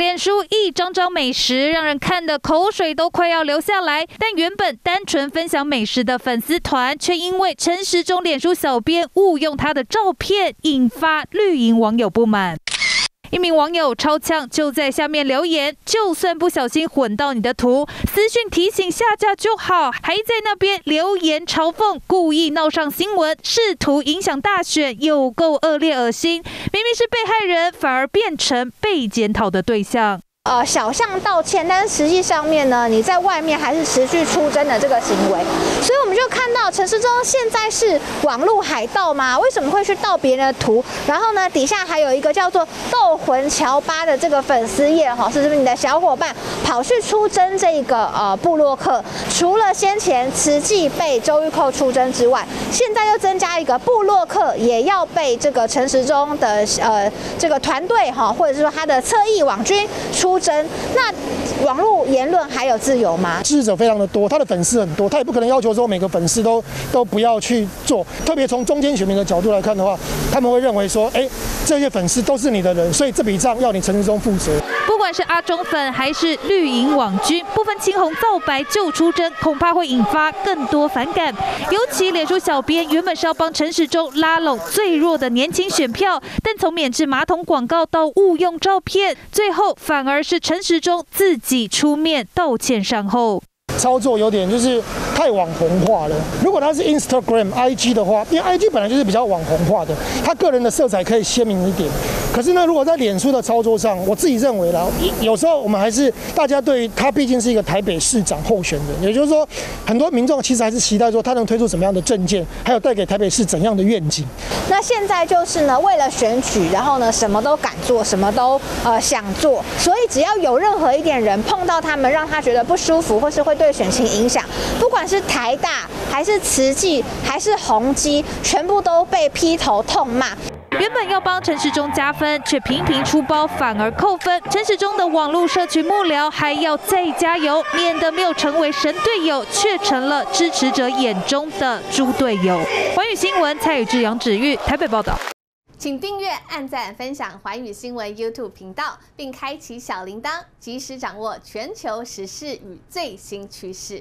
脸书一张张美食，让人看得口水都快要流下来。但原本单纯分享美食的粉丝团，却因为陈时中脸书小编误用他的照片，引发绿营网友不满。 一名网友超呛，就在下面留言：“就算不小心混到你的图，私讯提醒下架就好。”还在那边留言嘲讽，故意闹上新闻，试图影响大选，有够恶劣恶心。明明是被害人，反而变成被检讨的对象。小巷道歉，但是实际上面呢，你在外面还是持续出征的这个行为，所以我们就看到陈时中现在是网络海盗嘛？为什么会去盗别人的图？然后呢，底下还有一个叫做“斗魂乔巴”的这个粉丝页哈，是不是你的小伙伴跑去出征这个部落客？除了先前慈济被周玉蔻出征之外，现在又增加一个部落客也要被这个陈时中的这个团队哈，或者是说他的侧翼网军出征。 那网络言论还有自由吗？支持者非常的多，他的粉丝很多，他也不可能要求说每个粉丝都不要去做。特别从中间选民的角度来看的话，他们会认为说，这些粉丝都是你的人，所以这笔账要你陈时中负责。不管是阿中粉还是绿营网军，部分青红皂白就出征，恐怕会引发更多反感。尤其脸书小编原本是要帮陈时中拉拢最弱的年轻选票，但从免治马桶广告到误用照片，最后反而 是陈时中自己出面道歉善后，操作有点就是太网红化了。如果他是 Instagram、IG 的话，因为 IG 本来就是比较网红化的，他个人的色彩可以鲜明一点。可是呢，如果在脸书的操作上，我自己认为啦，有时候我们还是大家对于他毕竟是一个台北市长候选人，也就是说，很多民众其实还是期待说他能推出什么样的政见，还有带给台北市怎样的愿景。 那现在就是呢，为了选举，然后呢，什么都敢做，什么都想做，所以只要有任何一点人碰到他们，让他觉得不舒服，或是会对选情影响，不管是台大还是慈济还是宏基，全部都被劈头痛骂。 原本要帮陈时中加分，却频频出包，反而扣分。陈时中的网络社群幕僚还要再加油，免得没有成为神队友，却成了支持者眼中的猪队友。环宇新闻蔡宇智、杨芷玉，台北报道。请订阅、按赞、分享环宇新闻 YouTube 频道，并开启小铃铛，及时掌握全球时事与最新趋势。